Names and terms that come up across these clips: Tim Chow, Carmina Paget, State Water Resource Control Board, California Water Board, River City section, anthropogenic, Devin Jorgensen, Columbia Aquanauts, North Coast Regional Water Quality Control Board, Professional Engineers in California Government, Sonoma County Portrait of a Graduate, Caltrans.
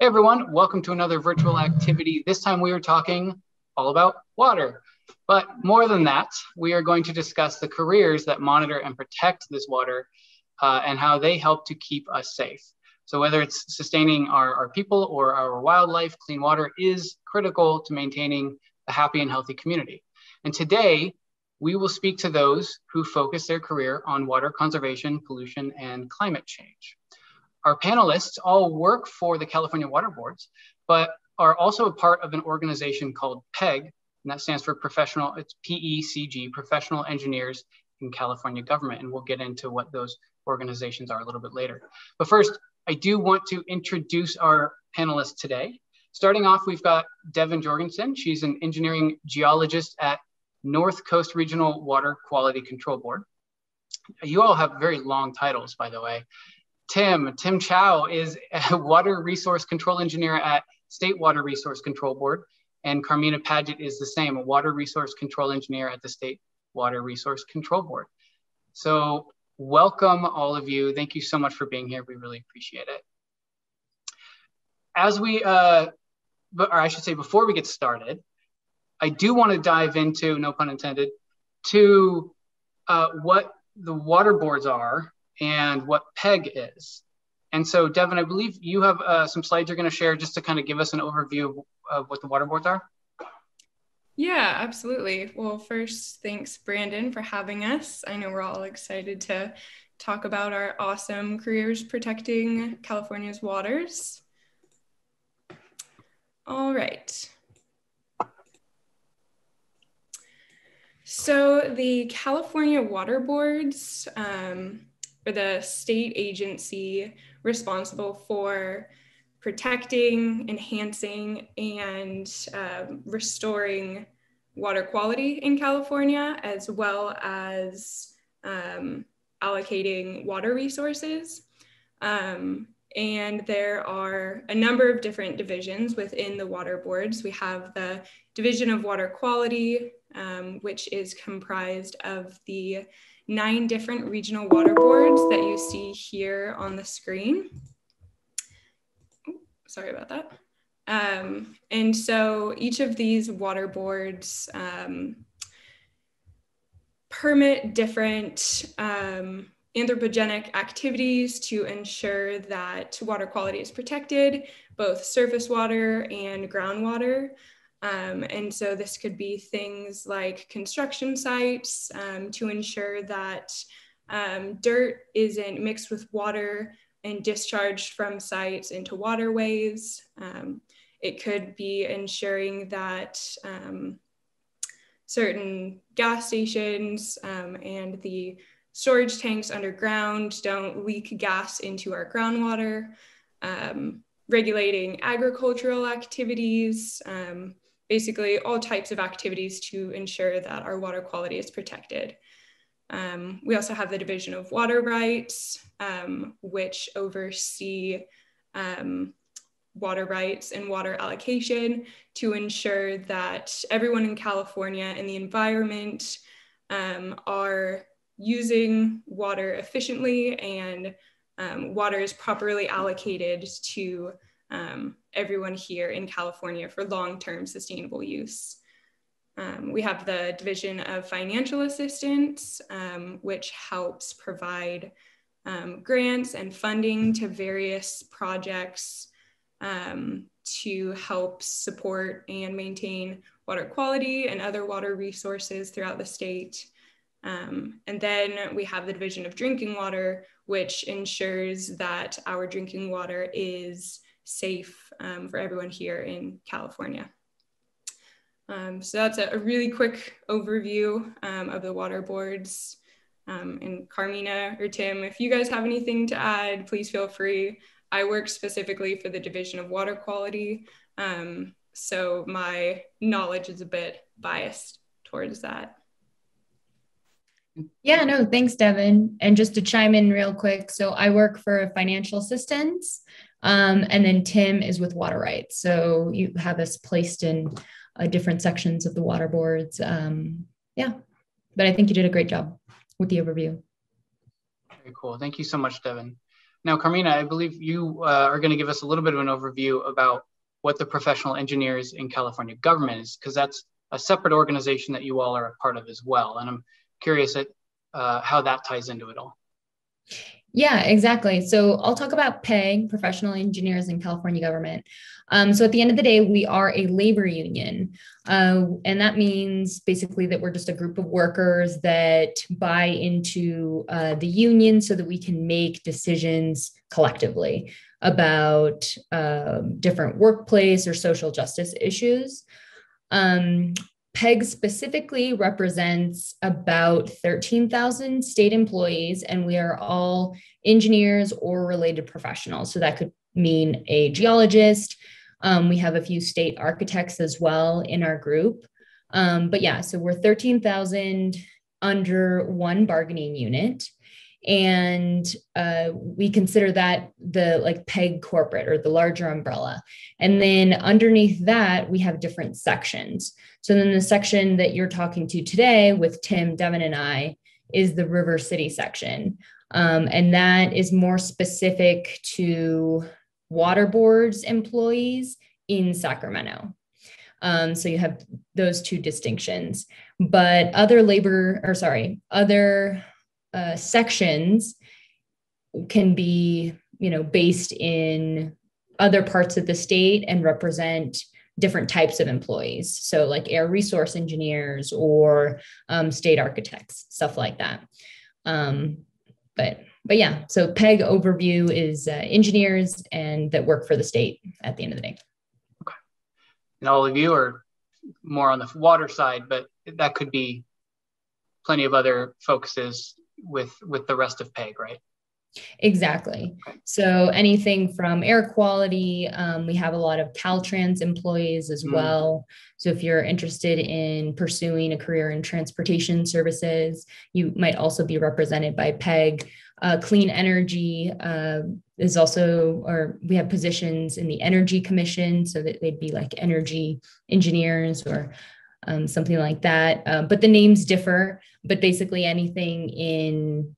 Hey everyone, welcome to another virtual activity. This time we are talking all about water. But more than that, we are going to discuss the careers that monitor and protect this water and how they help to keep us safe. So whether it's sustaining our people or our wildlife, clean water is critical to maintaining a happy and healthy community. And today, we will speak to those who focus their career on water conservation, pollution, and climate change. Our panelists all work for the California Water Boards, but are also a part of an organization called PEG, and that stands for Professional, it's P-E-C-G, Professional Engineers in California Government, and we'll get into what those organizations are a little bit later. But first, I do want to introduce our panelists today. Starting off, we've got Devin Jorgensen. She's an engineering geologist at North Coast Regional Water Quality Control Board. You all have very long titles, by the way. Tim Chow is a water resource control engineer at State Water Resource Control Board, and Carmina Paget is the same, a water resource control engineer at the State Water Resource Control Board. So welcome all of you. Thank you so much for being here. We really appreciate it. As we, or I should say before we get started, I do want to dive into, no pun intended, to what the water boards are and what PEG is. And so, Devin, I believe you have some slides you're going to share just to kind of give us an overview of what the water boards are. Yeah, absolutely. Well, first, thanks, Brandon, for having us. I know we're all excited to talk about our awesome careers protecting California's waters. All right. So the California Water Boards are the state agency responsible for protecting, enhancing, and restoring water quality in California, as well as allocating water resources. And there are a number of different divisions within the water boards. We have the Division of Water Quality, which is comprised of the 9 different regional water boards that you see here on the screen. Sorry about that. And so each of these water boards permit different anthropogenic activities to ensure that water quality is protected, both surface water and groundwater. And so this could be things like construction sites to ensure that dirt isn't mixed with water and discharged from sites into waterways. It could be ensuring that certain gas stations and the storage tanks underground don't leak gas into our groundwater, regulating agricultural activities, basically all types of activities to ensure that our water quality is protected. We also have the Division of Water Rights, which oversee water rights and water allocation to ensure that everyone in California and the environment are using water efficiently and water is properly allocated to everyone here in California for long-term sustainable use. We have the Division of Financial Assistance, which helps provide grants and funding to various projects to help support and maintain water quality and other water resources throughout the state. And then we have the Division of Drinking Water, which ensures that our drinking water is safe for everyone here in California. So that's a really quick overview of the water boards. And Carmina or Tim, if you guys have anything to add, please feel free. I work specifically for the Division of Water Quality, so my knowledge is a bit biased towards that. Yeah, no, thanks, Devin. And just to chime in real quick, so I work for financial assistance, and then Tim is with water rights. So you have us placed in different sections of the water boards. Yeah, but I think you did a great job with the overview. Very cool. Thank you so much, Devin. Now, Carmina, I believe you are going to give us a little bit of an overview about what the Professional Engineers in California Government is, because that's a separate organization that you all are a part of as well. And I'm curious at how that ties into it all. Yeah, exactly. So I'll talk about PEG, Professional Engineers in California Government. So at the end of the day, we are a labor union. And that means basically that we're just a group of workers that buy into the union so that we can make decisions collectively about different workplace or social justice issues. PEG specifically represents about 13,000 state employees, and we are all engineers or related professionals. So that could mean a geologist. We have a few state architects as well in our group. But yeah, so we're 13,000 under one bargaining unit. And we consider that the PEG corporate or the larger umbrella. And then underneath that, we have different sections. So then the section that you're talking to today with Tim, Devin, and I is the River City section. And that is more specific to water boards employees in Sacramento. So you have those two distinctions, but other labor, or sorry, other sections can be, based in other parts of the state and represent different types of employees. So like air resource engineers or state architects, stuff like that. But yeah, so PEG overview is engineers and that work for the state at the end of the day. Okay. And all of you are more on the water side, but that could be plenty of other focuses with the rest of PEG, right? Exactly. So anything from air quality, we have a lot of Caltrans employees as well. So if you're interested in pursuing a career in transportation services, you might also be represented by PEG. Clean energy is also, or we have positions in the Energy Commission, so that they'd be like energy engineers or something like that. But the names differ, but basically anything in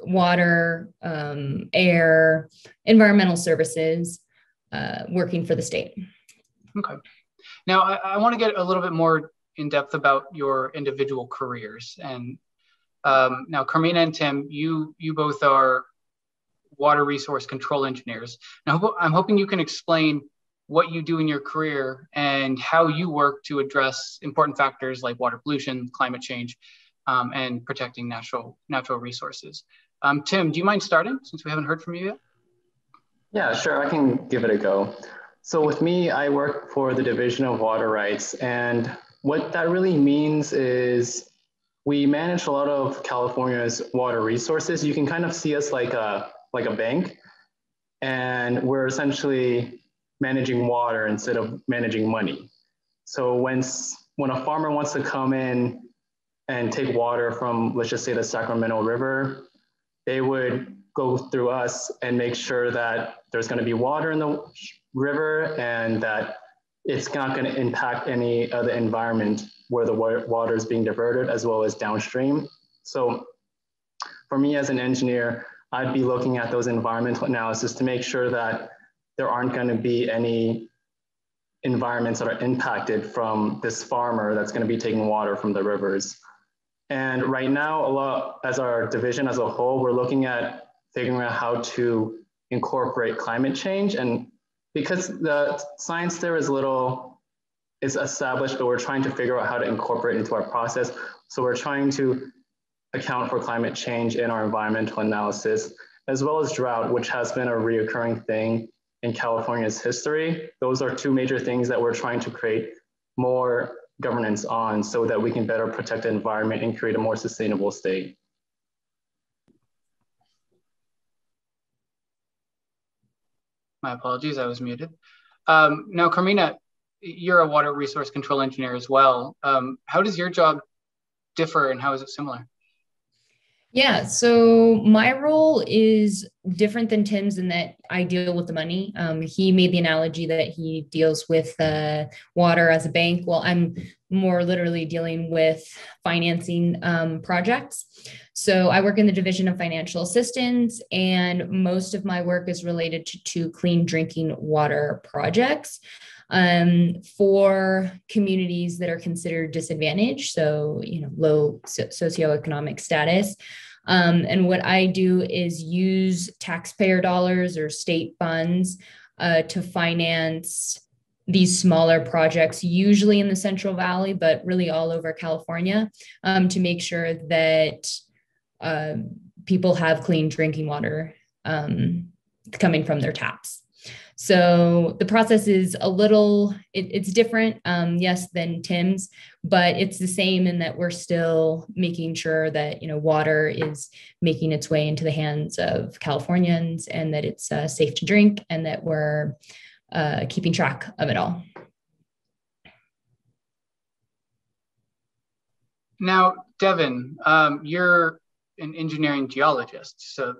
water, air, environmental services, working for the state. Okay. Now I want to get a little bit more in depth about your individual careers. And now Carmina and Tim, you both are water resource control engineers. Now I'm hoping you can explain what you do in your career and how you work to address important factors like water pollution, climate change, and protecting natural resources. Tim, do you mind starting since we haven't heard from you yet? Yeah, sure, I can give it a go. So with me, I work for the Division of Water Rights. And what that really means is we manage a lot of California's water resources. You can kind of see us like a bank, and we're essentially managing water instead of managing money. So when a farmer wants to come in and take water from, let's just say, the Sacramento River, they would go through us and make sure that there's gonna be water in the river and that it's not gonna impact any other environment where the water is being diverted, as well as downstream. So for me as an engineer, I'd be looking at those environmental analysis to make sure that there aren't going to be any environments that are impacted from this farmer that's going to be taking water from the rivers. And right now, as our division as a whole, we're looking at figuring out how to incorporate climate change. And because the science there is established, but we're trying to figure out how to incorporate it into our process. So we're trying to account for climate change in our environmental analysis, as well as drought, which has been a reoccurring thing in California's history. Those are two major things that we're trying to create more governance on so that we can better protect the environment and create a more sustainable state. My apologies, I was muted. Now, Carmina, you're a water resource control engineer as well. How does your job differ and how is it similar? Yeah, so my role is different than Tim's in that I deal with the money. He made the analogy that he deals with water as a bank. Well, I'm more literally dealing with financing projects. So I work in the Division of Financial Assistance, and most of my work is related to two clean drinking water projects for communities that are considered disadvantaged. So, you know, low socioeconomic status. And what I do is use taxpayer dollars or state funds to finance these smaller projects, usually in the Central Valley, but really all over California, to make sure that people have clean drinking water coming from their taps. So the process is a little, it's different, yes, than Tim's, but it's the same in that we're still making sure that, you know, water is making its way into the hands of Californians and that it's safe to drink and that we're keeping track of it all. Now, Devin, you're an engineering geologist, so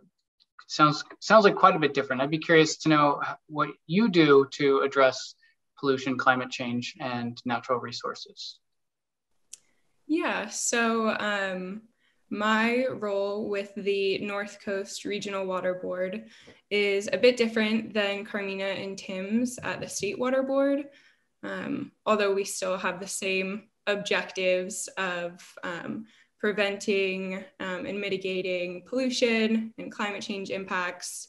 sounds like quite a bit different. I'd be curious to know what you do to address pollution, climate change, and natural resources. Yeah, so my role with the North Coast Regional Water Board is a bit different than Carmina and Tim's at the State Water Board, although we still have the same objectives of preventing and mitigating pollution and climate change impacts.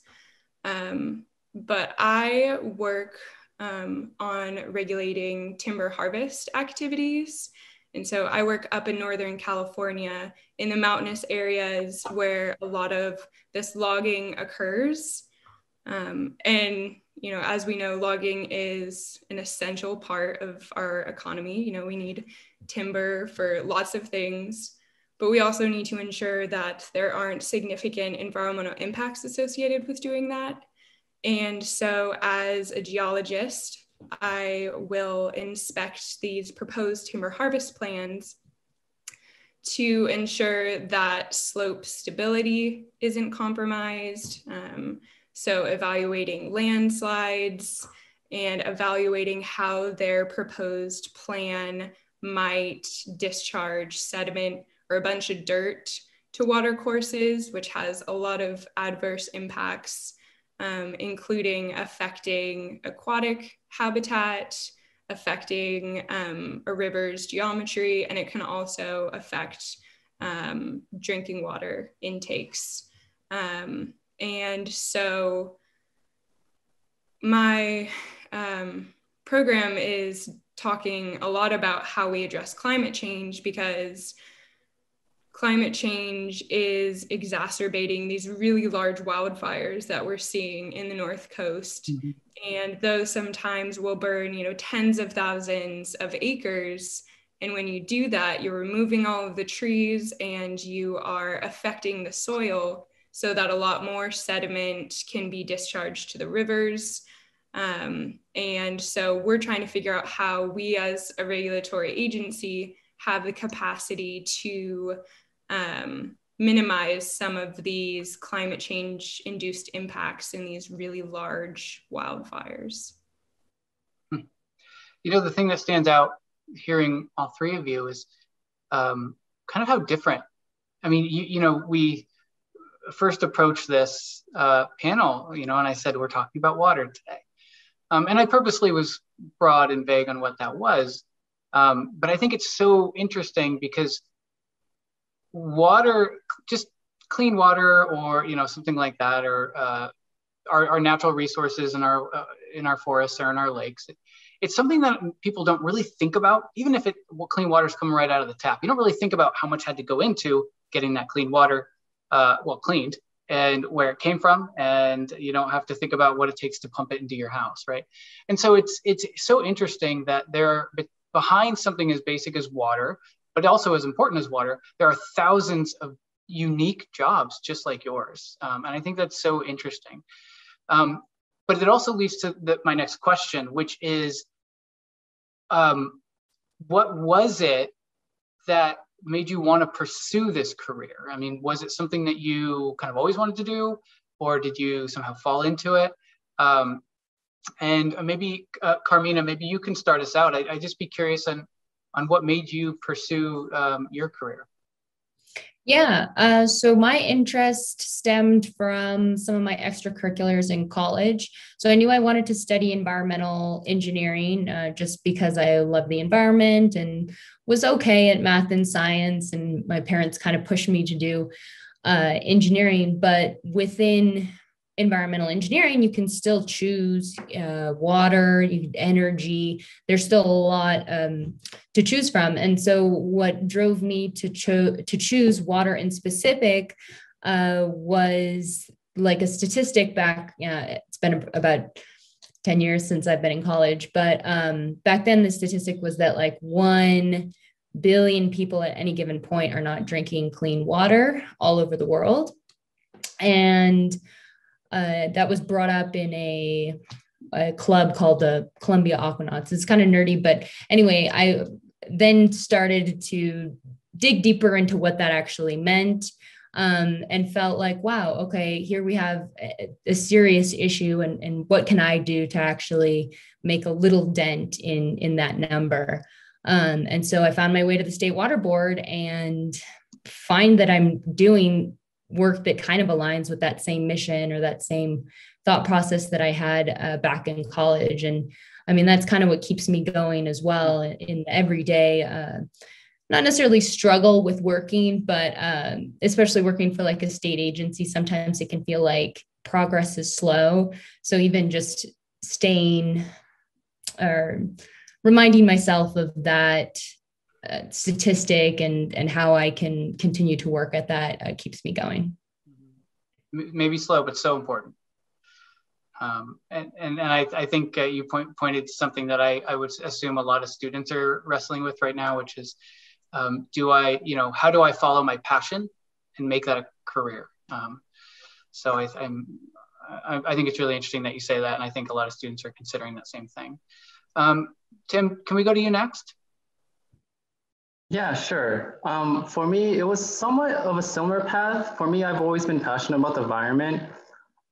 But I work on regulating timber harvest activities. And so I work up in Northern California in the mountainous areas where a lot of this logging occurs. And, you know, as we know, logging is an essential part of our economy. You know, we need timber for lots of things. But we also need to ensure that there aren't significant environmental impacts associated with doing that. And so as a geologist, I will inspect these proposed timber harvest plans to ensure that slope stability isn't compromised. So evaluating landslides and evaluating how their proposed plan might discharge sediment or a bunch of dirt to water courses, which has a lot of adverse impacts, including affecting aquatic habitat, affecting a river's geometry, and it can also affect drinking water intakes. And so my program is talking a lot about how we address climate change, because climate change is exacerbating these really large wildfires that we're seeing in the North Coast. Mm-hmm. And those sometimes will burn, you know, tens of thousands of acres. And when you do that, you're removing all of the trees and you are affecting the soil so that a lot more sediment can be discharged to the rivers. And so we're trying to figure out how we as a regulatory agency have the capacity to minimize some of these climate change induced impacts in these really large wildfires. You know, the thing that stands out hearing all three of you is kind of how different. I mean, you know, we first approached this panel, you know, and I said, we're talking about water today. And I purposely was broad and vague on what that was. But I think it's so interesting because water, just clean water, or you know, something like that, or our natural resources in our forests or in our lakes, it's something that people don't really think about. Even if clean water's coming right out of the tap, you don't really think about how much had to go into getting that clean water cleaned and where it came from, and you don't have to think about what it takes to pump it into your house, right? And so it's so interesting that behind something as basic as water, but also as important as water, there are thousands of unique jobs just like yours. And I think that's so interesting. But it also leads to my next question, which is, what was it that made you want to pursue this career? I mean, was it something that you kind of always wanted to do, or did you somehow fall into it? And maybe Carmina, maybe you can start us out. I'd just be curious on what made you pursue your career. Yeah, so my interest stemmed from some of my extracurriculars in college. So I knew I wanted to study environmental engineering just because I love the environment and was okay at math and science. And my parents kind of pushed me to do engineering, but within environmental engineering, you can still choose water, energy. There's still a lot to choose from. And so what drove me to choose water in specific was like a statistic back, it's been about 10 years since I've been in college, but back then the statistic was that like 1 billion people at any given point are not drinking clean water all over the world. And that was brought up in a club called the Columbia Aquanauts. It's kind of nerdy, but anyway, I then started to dig deeper into what that actually meant and felt like, wow, okay, here we have a serious issue, and what can I do to actually make a little dent in that number? And so I found my way to the State Water Board and find that I'm doing work that kind of aligns with that same mission or that same thought process that I had back in college. And I mean, that's kind of what keeps me going as well in every day, not necessarily struggle with working, but especially working for like a state agency, sometimes it can feel like progress is slow. So even just staying or reminding myself of that statistic and how I can continue to work at that keeps me going. Maybe slow, but so important. And I think you pointed to something that I would assume a lot of students are wrestling with right now, which is how do I follow my passion and make that a career? So I think it's really interesting that you say that, and I think a lot of students are considering that same thing. Tim, can we go to you next? Yeah, sure. For me, it was somewhat of a similar path. For me, I've always been passionate about the environment.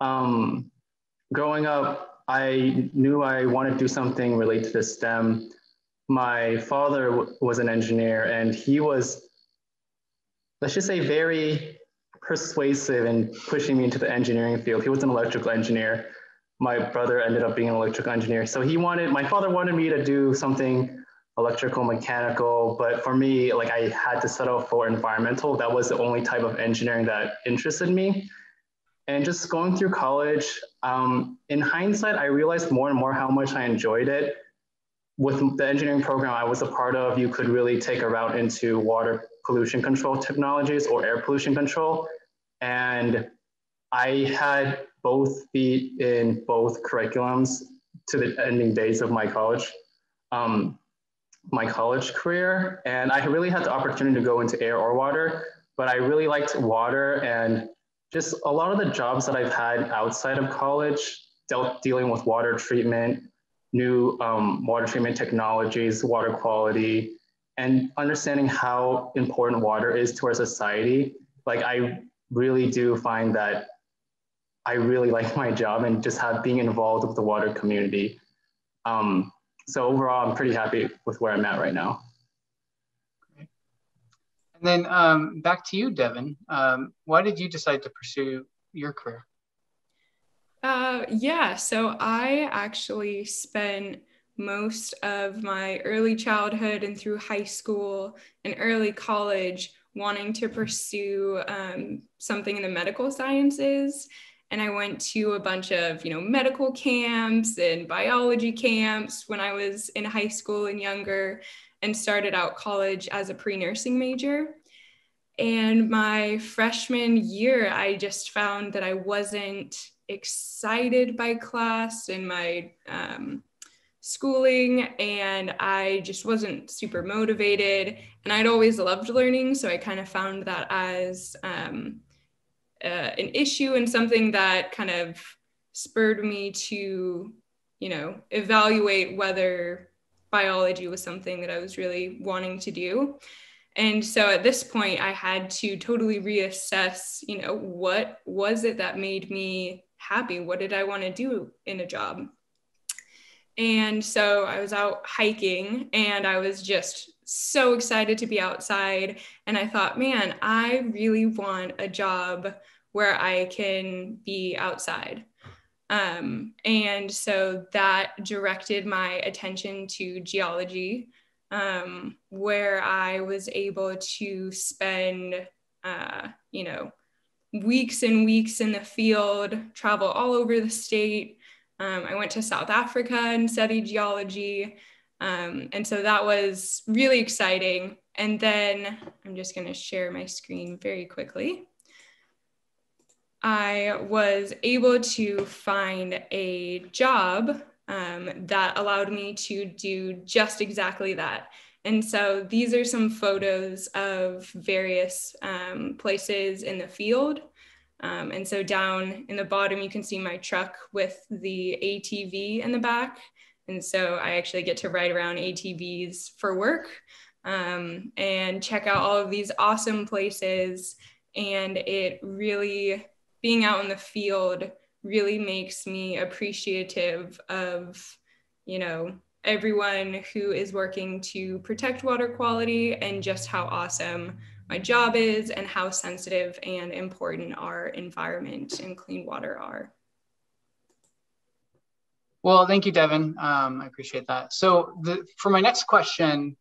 Growing up, I knew I wanted to do something related to STEM. My father was an engineer, and he was, let's just say, very persuasive in pushing me into the engineering field. He was an electrical engineer. My brother ended up being an electrical engineer. So my father wanted me to do something electrical, mechanical, but for me, like, I had to settle for environmental. That was the only type of engineering that interested me. And just going through college, in hindsight, I realized more and more how much I enjoyed it. With the engineering program I was a part of, you could really take a route into water pollution control technologies or air pollution control. And I had both feet in both curriculums to the ending days of my college career, and I really had the opportunity to go into air or water, but I really liked water, and just a lot of the jobs that I've had outside of college dealing with water treatment, new water treatment technologies, water quality, and understanding how important water is to our society. Like, I really do find that I really like my job and just being involved with the water community. So overall, I'm pretty happy with where I'm at right now. Great. And then back to you, Devin. Why did you decide to pursue your career? Yeah, so I actually spent most of my early childhood and through high school and early college wanting to pursue something in the medical sciences. And I went to a bunch of, medical camps and biology camps when I was in high school and younger, and started out college as a pre-nursing major. And my freshman year, I just found that I wasn't excited by class and my schooling, and I just wasn't super motivated. And I'd always loved learning, so I kind of found that as an issue and something that kind of spurred me to, evaluate whether biology was something that I was really wanting to do. And so at this point, I had to totally reassess, you know, what was it that made me happy? What did I want to do in a job? And so I was out hiking and I was just so excited to be outside. And I thought, man, I really want a job where I can be outside. And so that directed my attention to geology, where I was able to spend, you know, weeks and weeks in the field, travel all over the state. I went to South Africa and studied geology. And so that was really exciting. And then I'm just going to share my screen very quickly. I was able to find a job that allowed me to do just exactly that. And so these are some photos of various places in the field. And so down in the bottom, you can see my truck with the ATV in the back. And so I actually get to ride around ATVs for work and check out all of these awesome places. And it really, being out in the field really makes me appreciative of, you know, everyone who is working to protect water quality and just how awesome my job is and how sensitive and important our environment and clean water are. Well, thank you, Devin. I appreciate that. So for my next question,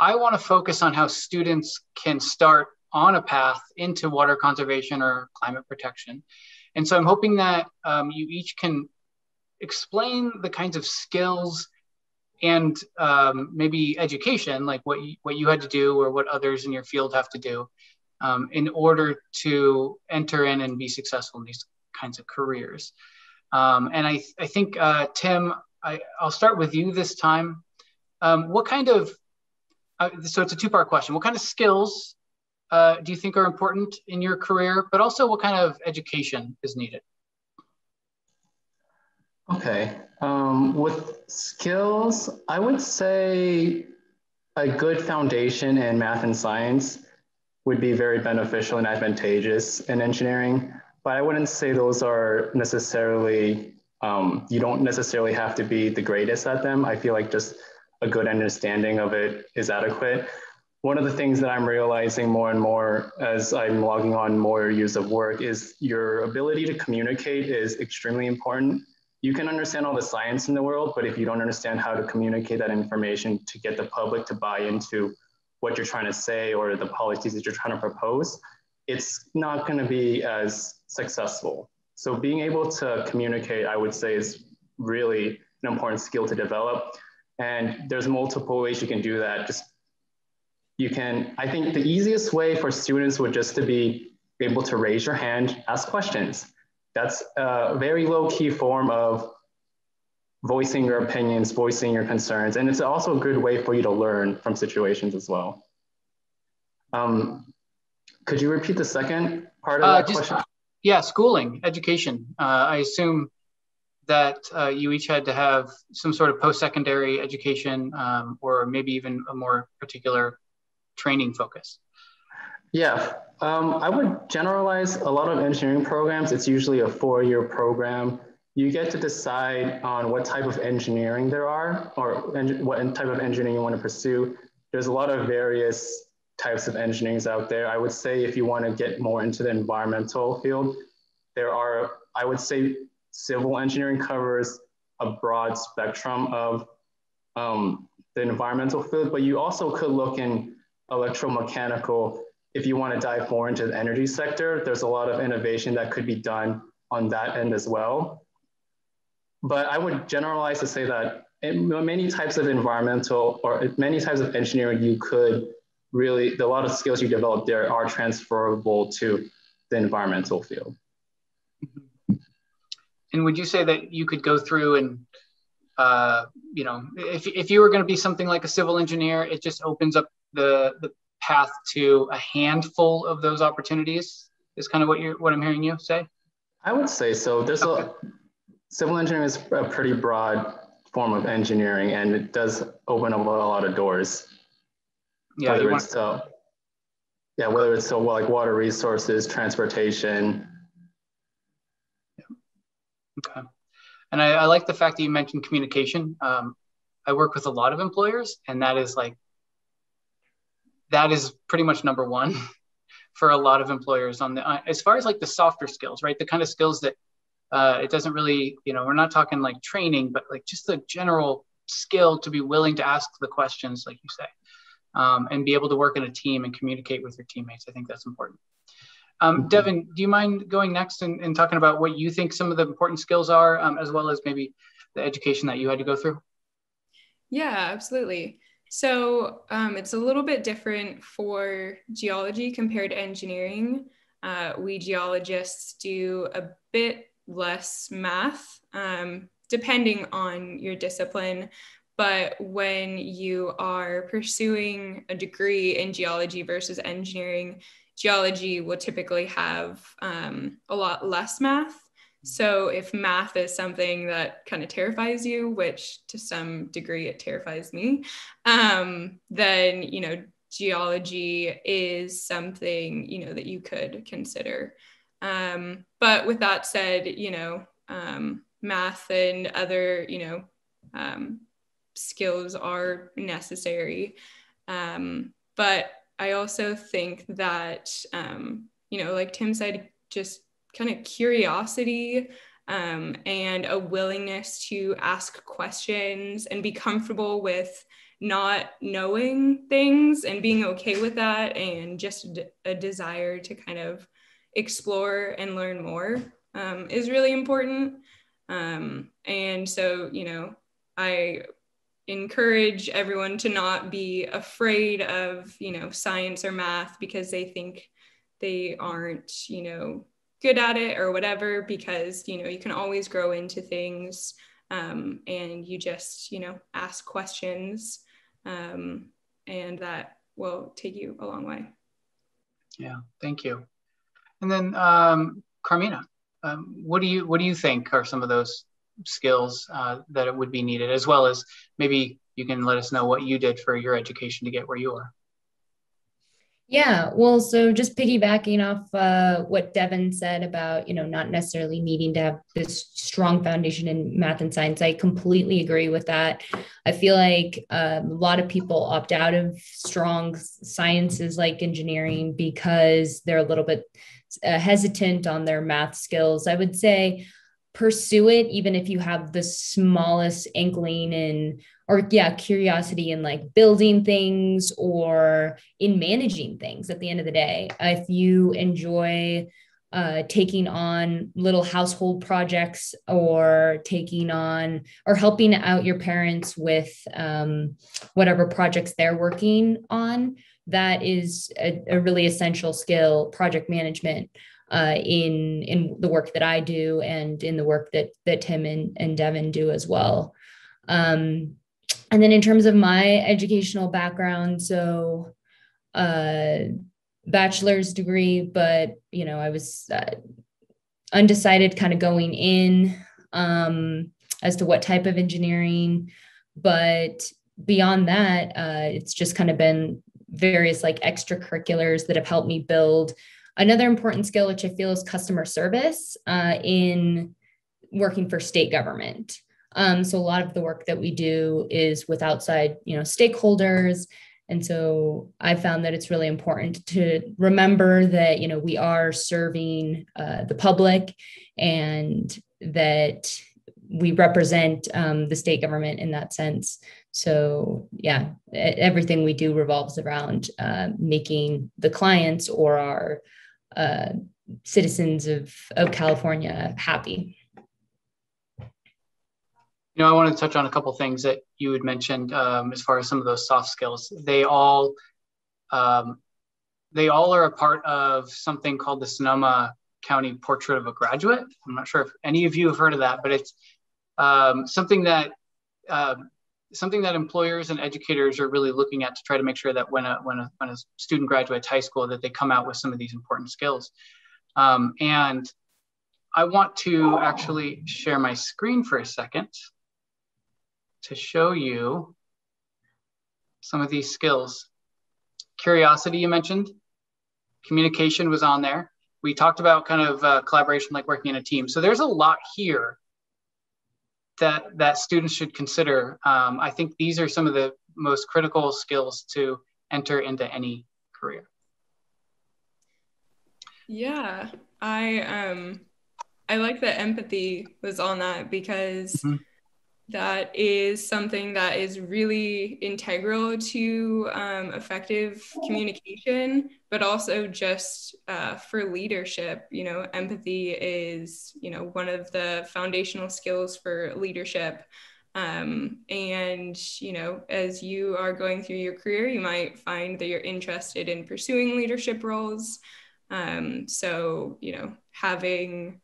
I want to focus on how students can start on a path into water conservation or climate protection. And so I'm hoping that you each can explain the kinds of skills and maybe education, like what you had to do or what others in your field have to do in order to enter in and be successful in these kinds of careers. And I think, Tim, I'll start with you this time. What kind of, so it's a two-part question. What kind of skills do you think are important in your career, but also what kind of education is needed? Okay, with skills, I would say a good foundation in math and science would be very beneficial and advantageous in engineering, but I wouldn't say those are necessarily, you don't necessarily have to be the greatest at them. I feel like just a good understanding of it is adequate. One of the things that I'm realizing more and more as I'm logging on more years of work is your ability to communicate is extremely important. You can understand all the science in the world, but if you don't understand how to communicate that information to get the public to buy into what you're trying to say or the policies that you're trying to propose, it's not going to be as successful. So being able to communicate, I would say, is really an important skill to develop. And there's multiple ways you can do that. I think the easiest way for students would just to be able to raise your hand, ask questions. That's a very low-key form of voicing your opinions, voicing your concerns. And it's also a good way for you to learn from situations as well. Could you repeat the second part of that question? Yeah, schooling, education. I assume that you each had to have some sort of post-secondary education or maybe even a more particular training focus? Yeah, I would generalize a lot of engineering programs. It's usually a four-year program. You get to decide on what type of engineering there are or what type of engineering you want to pursue. There's a lot of various types of engineerings out there. I would say if you want to get more into the environmental field, there are, I would say civil engineering covers a broad spectrum of the environmental field, but you also could look in electromechanical. If you want to dive more into the energy sector, there's a lot of innovation that could be done on that end as well. But I would generalize to say that in many types of environmental or many types of engineering, you could really, a lot of skills you develop there are transferable to the environmental field. And would you say that you could go through and you know, if you were going to be something like a civil engineer, it just opens up the path to a handful of those opportunities is kind of what I'm hearing you say? I would say so. There's civil engineering is a pretty broad form of engineering, and it does open up a lot of doors. Yeah, whether it's like water resources, transportation. Okay. And I like the fact that you mentioned communication. I work with a lot of employers, and that is like, that is pretty much number one for a lot of employers on the, as far as like the softer skills, right? The kind of skills that it doesn't really, you know, we're not talking like training, but like just the general skill to be willing to ask the questions, like you say, and be able to work in a team and communicate with your teammates. I think that's important. Devin, do you mind going next and talking about what you think some of the important skills are, as well as maybe the education that you had to go through? Yeah, absolutely. So it's a little bit different for geology compared to engineering. We geologists do a bit less math, depending on your discipline. But when you are pursuing a degree in geology versus engineering, geology will typically have a lot less math. So if math is something that kind of terrifies you, which to some degree it terrifies me, then, you know, geology is something, you know, that you could consider. But with that said, you know, math and other, you know, skills are necessary. But I also think that, you know, like Tim said, just kind of curiosity and a willingness to ask questions and be comfortable with not knowing things and being okay with that, and just a desire to kind of explore and learn more is really important. And so, you know, I encourage everyone to not be afraid of, you know, science or math because they think they aren't, you know, good at it or whatever, because, you know, you can always grow into things and you just, you know, ask questions and that will take you a long way. Yeah, thank you. And then Carmina, what do you think are some of those skills that it would be needed, as well as maybe you can let us know what you did for your education to get where you are? Yeah, well, so just piggybacking off what Devin said about, you know, not necessarily needing to have this strong foundation in math and science, I completely agree with that. I feel like a lot of people opt out of strong sciences like engineering because they're a little bit hesitant on their math skills. I would say pursue it even if you have the smallest inkling in, or yeah, curiosity in like building things or in managing things. At the end of the day, if you enjoy taking on little household projects or taking on or helping out your parents with whatever projects they're working on, that is a really essential skill, project management. In the work that I do and in the work that Tim and Devin do as well. And then in terms of my educational background, so bachelor's degree, but, you know, I was undecided kind of going in as to what type of engineering. But beyond that, it's just kind of been various like extracurriculars that have helped me build another important skill, which I feel is customer service in working for state government. So a lot of the work that we do is with outside, you know, stakeholders. And so I found that it's really important to remember that, you know, we are serving the public and that we represent the state government in that sense. So yeah, everything we do revolves around making the clients or our citizens of California happy. You know, I want to touch on a couple things that you had mentioned as far as some of those soft skills. They all are a part of something called the Sonoma County Portrait of a Graduate. I'm not sure if any of you have heard of that, but it's something that employers and educators are really looking at to try to make sure that when a student graduates high school, that they come out with some of these important skills. And I want to actually share my screen for a second to show you some of these skills. curiosity you mentioned, communication was on there. We talked about kind of collaboration, like working in a team. So there's a lot here that, students should consider. I think these are some of the most critical skills to enter into any career. Yeah, I like that empathy was on that, because mm-hmm. that is something that is really integral to effective communication, but also just for leadership. You know, empathy is, you know, one of the foundational skills for leadership. And, you know, as you are going through your career, you might find that you're interested in pursuing leadership roles. So, you know, having,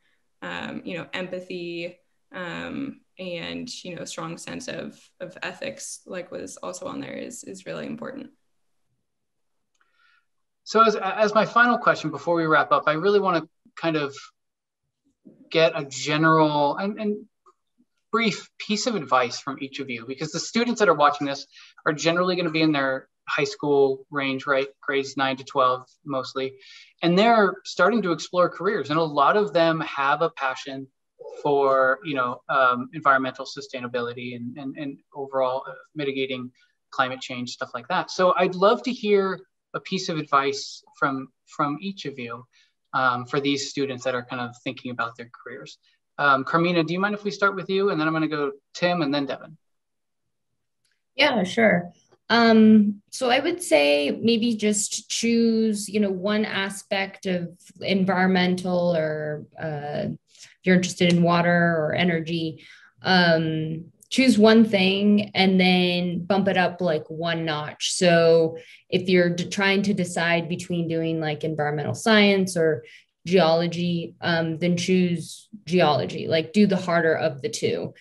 you know, empathy, and, you know, a strong sense of ethics, like was also on there, is really important. So as my final question before we wrap up, I really want to kind of get a general and brief piece of advice from each of you, because the students that are watching this are generally going to be in their high school range, right? Grades 9 to 12 mostly. And they're starting to explore careers. And a lot of them have a passion for, you know, environmental sustainability and overall mitigating climate change, stuff like that. So I'd love to hear a piece of advice from each of you for these students that are kind of thinking about their careers. Carmina, do you mind if we start with you? And then I'm going to go Tim and then Devin. Yeah, sure. So I would say maybe just choose, you know, one aspect of environmental, or if you're interested in water or energy, choose one thing and then bump it up like one notch. So if you're trying to decide between doing like environmental science or geology, then choose geology, like do the harder of the two,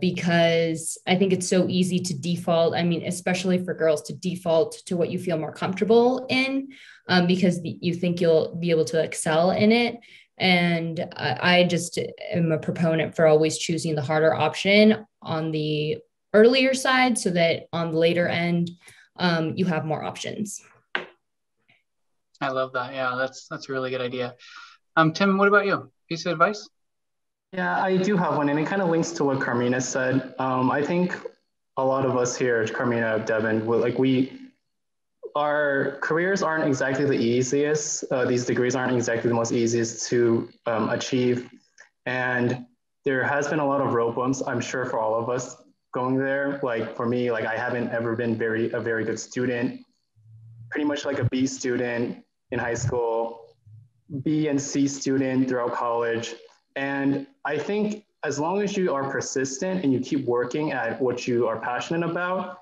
because I think it's so easy to default. I mean, especially for girls, to default to what you feel more comfortable in, because you think you'll be able to excel in it. And I just am a proponent for always choosing the harder option on the earlier side, so that on the later end, you have more options. I love that. Yeah, that's a really good idea. Tim, what about you? Piece of advice? Yeah, I do have one, and it kind of links to what Carmina said. I think a lot of us here, Carmina, Devin, our careers aren't exactly the easiest. These degrees aren't exactly the most easiest to achieve. And there has been a lot of road bumps, I'm sure, for all of us going there. Like for me, like I haven't ever been a very good student. Pretty much like a B student in high school, B and C student throughout college. And I think as long as you are persistent and you keep working at what you are passionate about,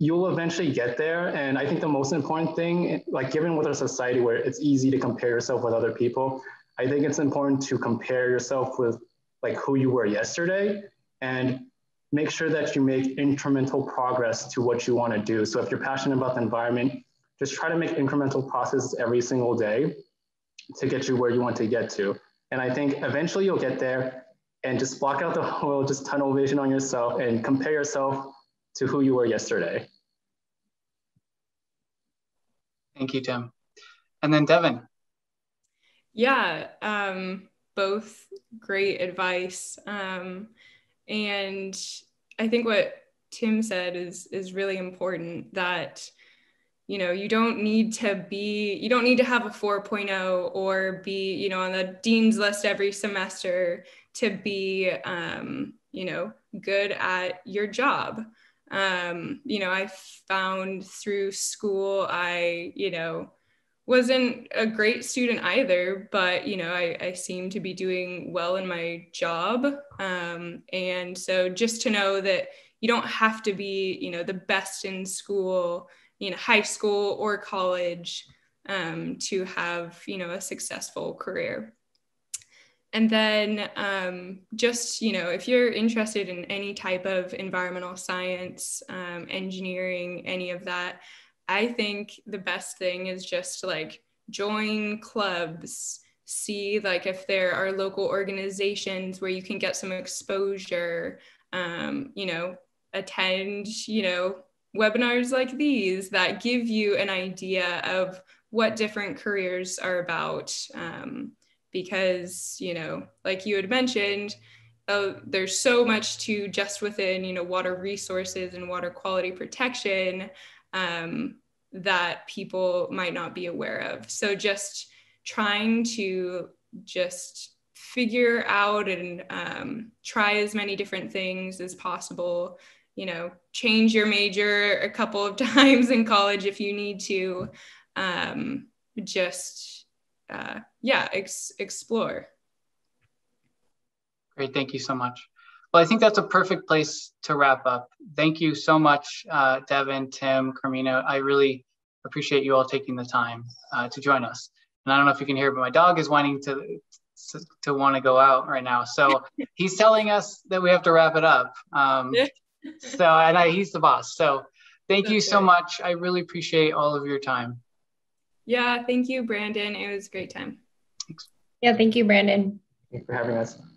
you'll eventually get there. And I think the most important thing, like given with our society where it's easy to compare yourself with other people, I think it's important to compare yourself with like who you were yesterday, and make sure that you make incremental progress to what you want to do. So if you're passionate about the environment, just try to make incremental processes every single day to get you where you want to get to. And I think eventually you'll get there, and just block out the whole, just tunnel vision on yourself and compare yourself to who you were yesterday. Thank you, Tim. And then Devin. Yeah, both great advice. And I think what Tim said is really important, that you know, you don't need to have a 4.0 or be, you know, on the dean's list every semester to be, you know, good at your job. You know, I found through school, you know, wasn't a great student either, but, you know, I seemed to be doing well in my job. And so just to know that you don't have to be, you know, the best in school, you know, high school or college, to have, you know, a successful career. And then just, you know, if you're interested in any type of environmental science, engineering, any of that, I think the best thing is just like join clubs, see like if there are local organizations where you can get some exposure, you know, attend, you know, webinars like these that give you an idea of what different careers are about. Because, you know, like you had mentioned, there's so much to just within, you know, water resources and water quality protection that people might not be aware of. So just trying to just figure out and try as many different things as possible, you know, change your major a couple of times in college if you need to, explore. Great, thank you so much. Well, I think that's a perfect place to wrap up. Thank you so much, Devin, Tim, Carmina. I really appreciate you all taking the time to join us. And I don't know if you can hear, but my dog is whining to want to go out right now. So he's telling us that we have to wrap it up. He's the boss. So thank you so much. I really appreciate all of your time. Yeah, thank you, Brandon. It was a great time. Thanks. Yeah, thank you, Brandon. Thanks for having us.